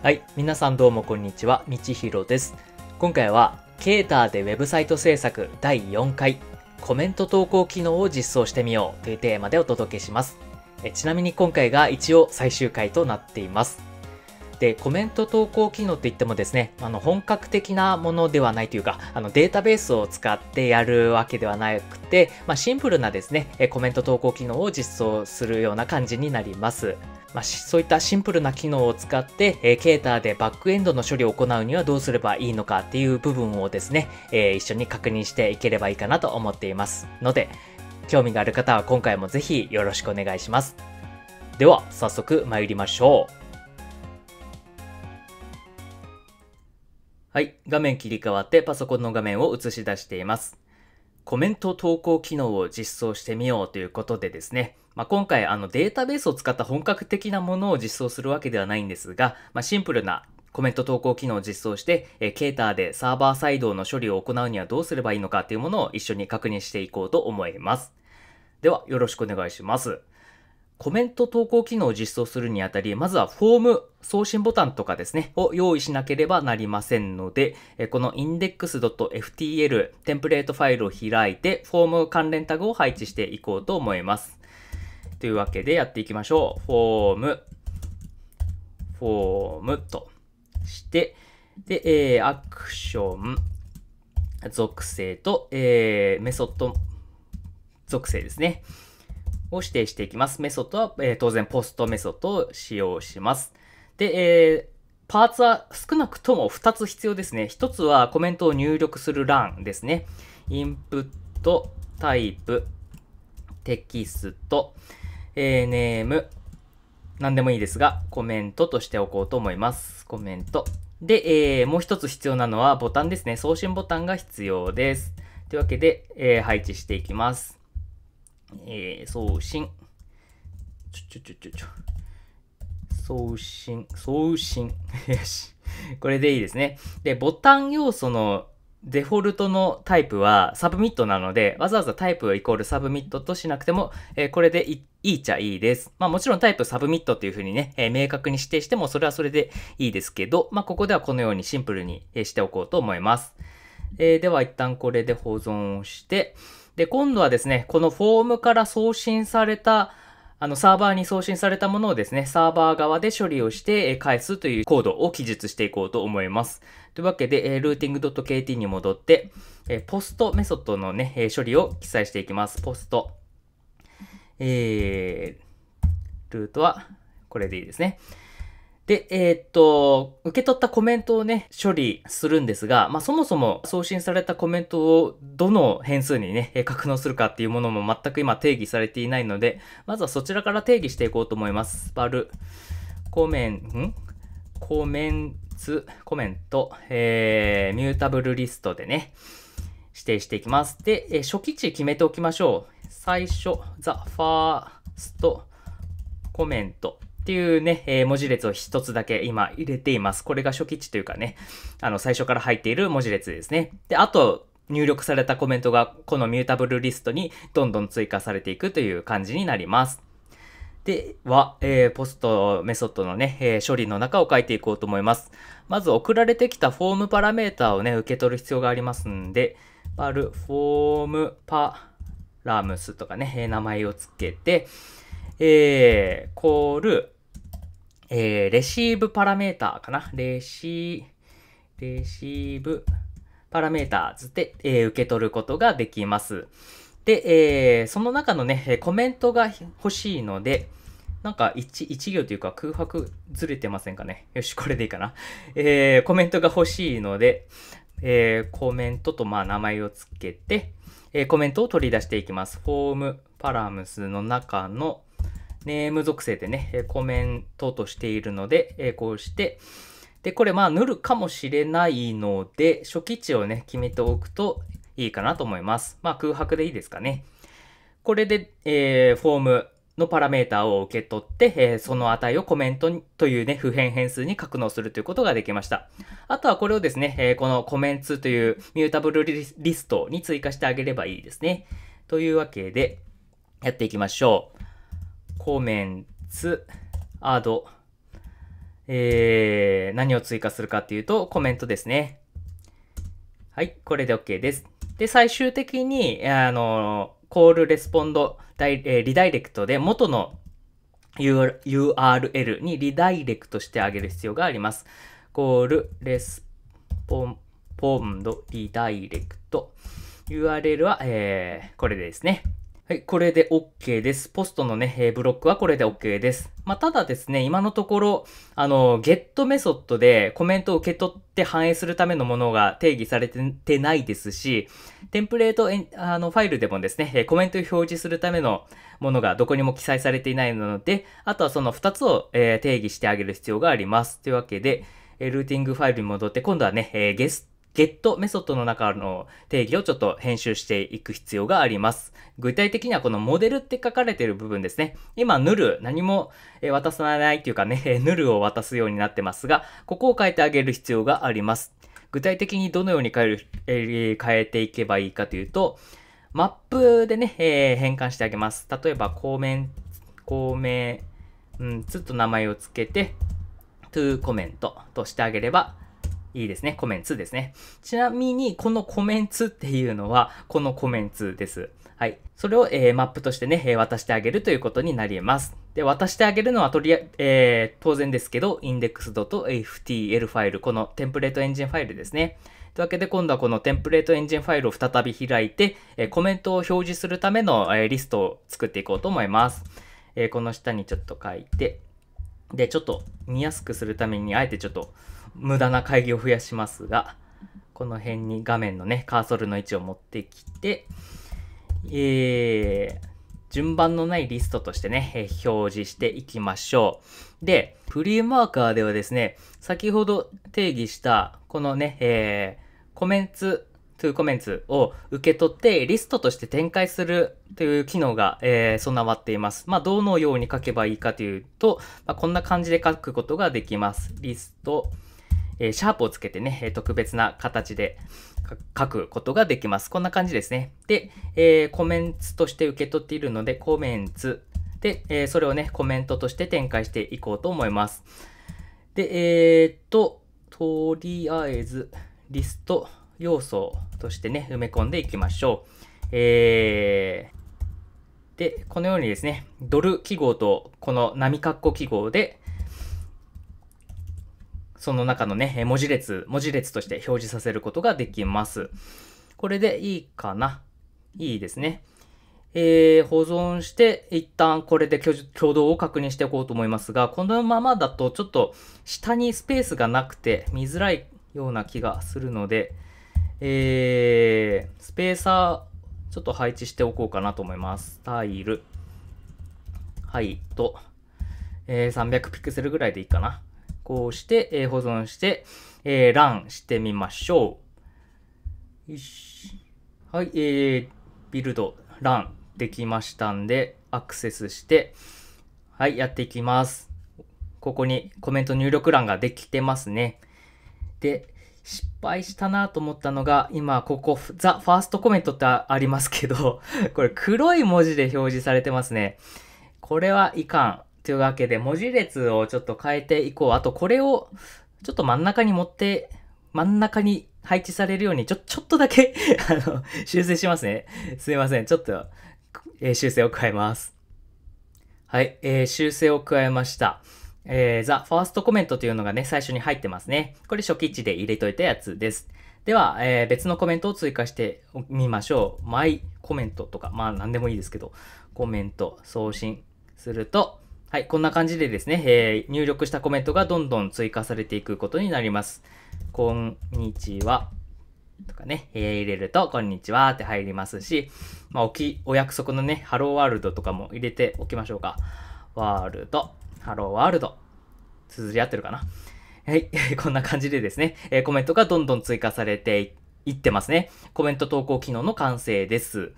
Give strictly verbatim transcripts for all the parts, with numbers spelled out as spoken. はい、皆さんどうもこんにちは、みちひろです。今回は Ktor でウェブサイト制作だいよんかいコメント投稿機能を実装してみようというテーマでお届けします。えちなみに今回が一応最終回となっています。で、コメント投稿機能って言ってもですね、あの本格的なものではないというか、あのデータベースを使ってやるわけではなくて、まあ、シンプルなですね、コメント投稿機能を実装するような感じになります。まあ、そういったシンプルな機能を使って、えー、Ktor でバックエンドの処理を行うにはどうすればいいのかっていう部分をですね、えー、一緒に確認していければいいかなと思っていますので、興味がある方は今回もぜひよろしくお願いします。では早速参りましょう。はい、画面切り替わってパソコンの画面を映し出しています。コメント投稿機能を実装してみようということでですね、まあ、今回あのデータベースを使った本格的なものを実装するわけではないんですが、まあ、シンプルなコメント投稿機能を実装して、えー、Ktor でサーバーサイドの処理を行うにはどうすればいいのかというものを一緒に確認していこうと思います。ではよろしくお願いします。コメント投稿機能を実装するにあたり、まずはフォーム送信ボタンとかですね、を用意しなければなりませんので、この インデックスドットエフティーエル テンプレートファイルを開いて、フォーム関連タグを配置していこうと思います。というわけでやっていきましょう。フォーム、フォームとして、で、えー、アクション、属性と、えー、メソッド、属性ですね。を指定していきます。メソッドは、えー、当然ポストメソッドを使用します。で、えー、パーツは少なくともふたつ必要ですね。ひとつはコメントを入力する欄ですね。インプット、タイプ、テキスト、えー、ネーム、何でもいいですが、コメントとしておこうと思います。コメント。で、えー、もうひとつ必要なのはボタンですね。送信ボタンが必要です。というわけで、えー、配置していきます。えー、送信。ちょちょちょちょちょ。送信、送信。よし。これでいいですね。で、ボタン要素のデフォルトのタイプはサブミットなので、わざわざタイプイコールサブミットとしなくても、えー、これで い, いいっちゃいいです。まあもちろんタイプサブミットっていう風にね、えー、明確に指定してもそれはそれでいいですけど、まあここではこのようにシンプルにしておこうと思います。えー、では一旦これで保存をして、で、今度はですね、このフォームから送信された、あの、サーバーに送信されたものをですね、サーバー側で処理をして返すというコードを記述していこうと思います。というわけで、ルーティングドットケーティー に戻って、ポストメソッドのね、処理を記載していきます。ポスト。えー、ルートは、これでいいですね。で、えー、っと、受け取ったコメントをね、処理するんですが、まあ、そもそも送信されたコメントをどの変数にね、格納するかっていうものも全く今定義されていないので、まずはそちらから定義していこうと思います。バル、コメン、んコメンツ、コメント、えー、ミュータブルリストでね、指定していきます。で、えー、初期値決めておきましょう。最初、ザ・ファースト、コメント。っていうね、えー、文字列を一つだけ今入れています。これが初期値というかね、あの最初から入っている文字列ですね。で、あと入力されたコメントがこのミュータブルリストにどんどん追加されていくという感じになります。では、えー、ポストメソッドのね、えー、処理の中を書いていこうと思います。まず送られてきたフォームパラメータをね、受け取る必要がありますんで、パルフォームパラムスとかね、えー、名前をつけて、えー、コール、えー、レシーブパラメータかなレシー、レシーブパラメーターズで、えー、受け取ることができます。で、えー、その中のね、コメントが欲しいので、なんか 1, 1行というか空白ずれてませんかね。よし、これでいいかな。えー、コメントが欲しいので、えー、コメントとまあ名前をつけて、えー、コメントを取り出していきます。フォームパラムスの中のネーム属性でね、コメントとしているので、こうして、で、これまあ、ヌルかもしれないので、初期値をね、決めておくといいかなと思います。まあ、空白でいいですかね。これで、えー、フォームのパラメータを受け取って、えー、その値をコメントというね、普遍変数に格納するということができました。あとはこれをですね、えー、このコメントというミュータブルリストに追加してあげればいいですね。というわけで、やっていきましょう。コメンツ、アド、えー、何を追加するかっていうと、コメントですね。はい、これで OK です。で、最終的に、あの、コールレスポンド、リダイレクトで元の ユーアールエル にリダイレクトしてあげる必要があります。コールレスポンポンドリダイレクト。ユーアールエル は、えー、これですね。はい、これで OK です。ポストのね、えー、ブロックはこれで OK です。まあ、ただですね、今のところ、あの、ゲット メソッドでコメントを受け取って反映するためのものが定義されてないですし、テンプレートあのファイルでもですね、コメントを表示するためのものがどこにも記載されていないので、あとはそのふたつを、えー、定義してあげる必要があります。というわけで、ルーティングファイルに戻って、今度はね、えー、ゲスト、ゲット メソッドの中の定義をちょっと編集していく必要があります。具体的にはこのモデルって書かれている部分ですね。今、ヌル、何も渡さないというかね、ヌルを渡すようになってますが、ここを変えてあげる必要があります。具体的にどのように変える、えー、変えていけばいいかというと、マップでね、えー、変換してあげます。例えば、コメン、コメンツと名前をつけて、to コメントとしてあげれば、いいですね。コメンツですね。ちなみに、このコメンツっていうのは、このコメンツです。はい。それを、えー、マップとしてね、えー、渡してあげるということになります。で、渡してあげるのはとりあえ、えー、当然ですけど、インデックス ドット エフティーエル ファイル、このテンプレートエンジンファイルですね。というわけで、今度はこのテンプレートエンジンファイルを再び開いて、えー、コメントを表示するための、えー、リストを作っていこうと思います。えー、この下にちょっと書いて、で、ちょっと見やすくするために、あえてちょっと、無駄な会議を増やしますが、この辺に画面のね、カーソルの位置を持ってきて、えー、順番のないリストとしてね、表示していきましょう。で、フリーマーカーではですね、先ほど定義した、このね、えー、コメンツ、to コメンツを受け取ってリストとして展開するという機能が、えー、備わっています。まあ、どのように書けばいいかというと、まあ、こんな感じで書くことができます。リスト、えー、シャープをつけてね、特別な形で書くことができます。こんな感じですね。で、えー、コメンツとして受け取っているので、コメンツで、えー、それをね、コメントとして展開していこうと思います。で、えー、っと、とりあえず、リスト要素としてね、埋め込んでいきましょう。えー、で、このようにですね、ドル記号とこの波括弧記号で、その中のね、文字列、文字列として表示させることができます。これでいいかな？いいですね。えー、保存して、一旦これで挙動を確認しておこうと思いますが、このままだとちょっと下にスペースがなくて見づらいような気がするので、えー、スペーサーちょっと配置しておこうかなと思います。スタイル、ハイト、えー、さんびゃくピクセルぐらいでいいかな。こうして、えー、保存して、えー、ランしてみましょう。よし。はい、えー、ビルド、ランできましたんで、アクセスして、はい、やっていきます。ここにコメント入力欄ができてますね。で、失敗したなと思ったのが、今、ここ、ザ・ファーストコメントってありますけど、これ黒い文字で表示されてますね。これはいかん。というわけで、文字列をちょっと変えていこう。あと、これをちょっと真ん中に持って、真ん中に配置されるように、ちょ、ちょっとだけ、あの、修正しますね。すいません。ちょっと、えー、修正を加えます。はい、えー、修正を加えました。えー、ザ・ファーストコメントというのがね、最初に入ってますね。これ初期値で入れといたやつです。では、えー、別のコメントを追加してみましょう。マイコメントとか、まあ、なんでもいいですけど、コメント送信すると、はい、こんな感じでですね、えー、入力したコメントがどんどん追加されていくことになります。こんにちはとかね、えー、入れると、こんにちはって入りますし、まあ、おき、お約束のね、ハローワールドとかも入れておきましょうか。ワールド、ハローワールド。綴り合ってるかな？はい、こんな感じでですね、えー、コメントがどんどん追加されていってますね。コメント投稿機能の完成です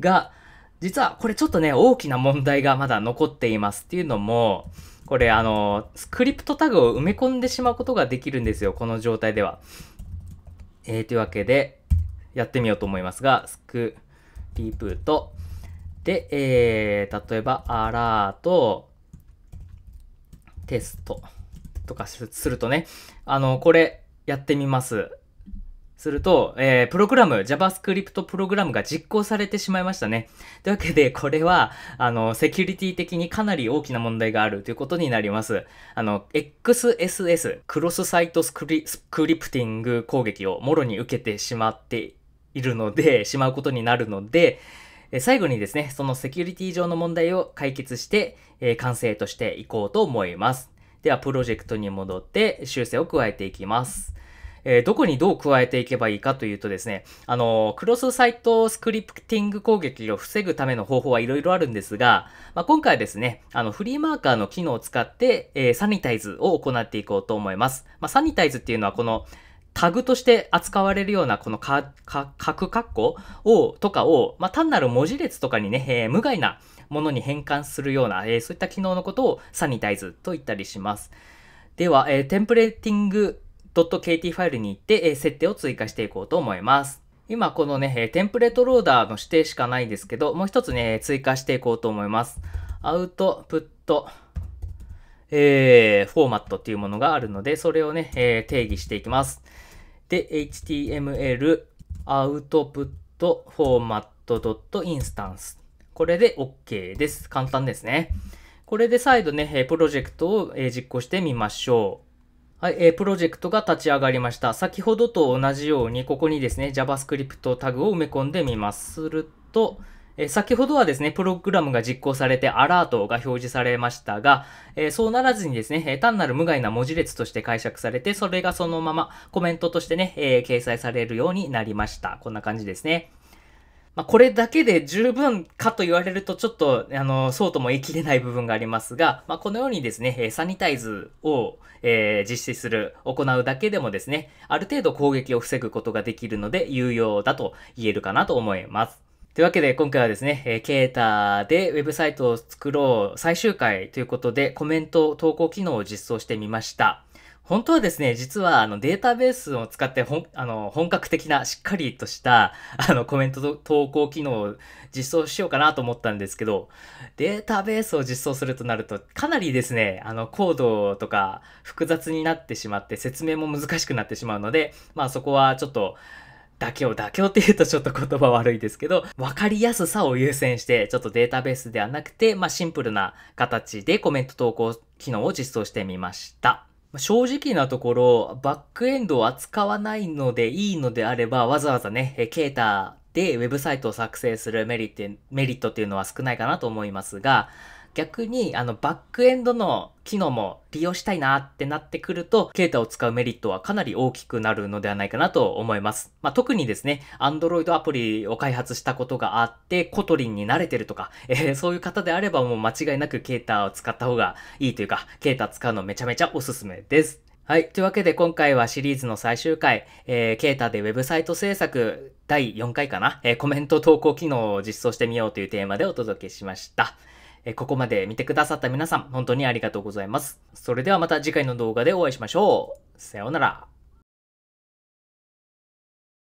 が、実はこれちょっとね、大きな問題がまだ残っています。っていうのも、これあの、スクリプトタグを埋め込んでしまうことができるんですよ。この状態では。えー、というわけで、やってみようと思いますが、スクリプト。で、えー、例えば、アラート、テストとかするとね、あの、これやってみます。すると、えー、プログラム、JavaScript プログラムが実行されてしまいましたね。というわけで、これは、あの、セキュリティ的にかなり大きな問題があるということになります。あの、エックスエスエス、クロスサイトスクリ、スクリプティング攻撃をもろに受けてしまっているので、しまうことになるので、最後にですね、そのセキュリティ上の問題を解決して、えー、完成としていこうと思います。では、プロジェクトに戻って修正を加えていきます。えー、どこにどう加えていけばいいかというとですね、あのー、クロスサイトスクリプティング攻撃を防ぐための方法はいろいろあるんですが、まあ、今回はですね、あの、フリーマーカーの機能を使って、えー、サニタイズを行っていこうと思います。まあ、サニタイズっていうのはこのタグとして扱われるようなこのかか角括弧を、とかを、まあ、単なる文字列とかにね、えー、無害なものに変換するような、えー、そういった機能のことをサニタイズと言ったりします。では、えー、テンプレーティング.kt ファイルに行って、えー、設定を追加していこうと思います。今このね、テンプレートローダーの指定しかないですけど、もう一つね、追加していこうと思います。アウトプット、えー、フォーマットっていうものがあるので、それをね、えー、定義していきます。で、エイチティーエムエル アウトプットフォーマット .instance。これで OK です。簡単ですね。これで再度ね、プロジェクトを実行してみましょう。はい、プロジェクトが立ち上がりました。先ほどと同じように、ここにですね、JavaScript タグを埋め込んでみます。すると、先ほどはですね、プログラムが実行されてアラートが表示されましたが、そうならずにですね、単なる無害な文字列として解釈されて、それがそのままコメントとしてね、掲載されるようになりました。こんな感じですね。まあ、これだけで十分かと言われるとちょっと、あの、そうとも言い切れない部分がありますが、まあ、このようにですね、サニタイズを、えー、実施する、行うだけでもですね、ある程度攻撃を防ぐことができるので、有用だと言えるかなと思います。というわけで今回はですね、えー、Ktorでウェブサイトを作ろう最終回ということでコメント投稿機能を実装してみました。本当はですね、実はあのデータベースを使ってほんあの本格的なしっかりとしたあのコメント投稿機能を実装しようかなと思ったんですけど、データベースを実装するとなるとかなりですね、あのコードとか複雑になってしまって説明も難しくなってしまうので、まあそこはちょっと妥協、妥協って言うとちょっと言葉悪いですけど、わかりやすさを優先して、ちょっとデータベースではなくて、まあシンプルな形でコメント投稿機能を実装してみました。正直なところ、バックエンドを扱わないのでいいのであれば、わざわざね、Ktorでウェブサイトを作成するメリット、メリットっていうのは少ないかなと思いますが、逆に、あの、バックエンドの機能も利用したいなってなってくると、Ktorを使うメリットはかなり大きくなるのではないかなと思います。まあ、特にですね、Android アプリを開発したことがあって、Kotlin に慣れてるとか、えー、そういう方であればもう間違いなくKtorを使った方がいいというか、Ktor使うのめちゃめちゃおすすめです。はい。というわけで今回はシリーズの最終回、えー、Ktorでウェブサイト制作だいよんかいかな、えー、コメント投稿機能を実装してみようというテーマでお届けしました。ここまで見てくださった皆さん、本当にありがとうございます。それではまた次回の動画でお会いしましょう。さようなら。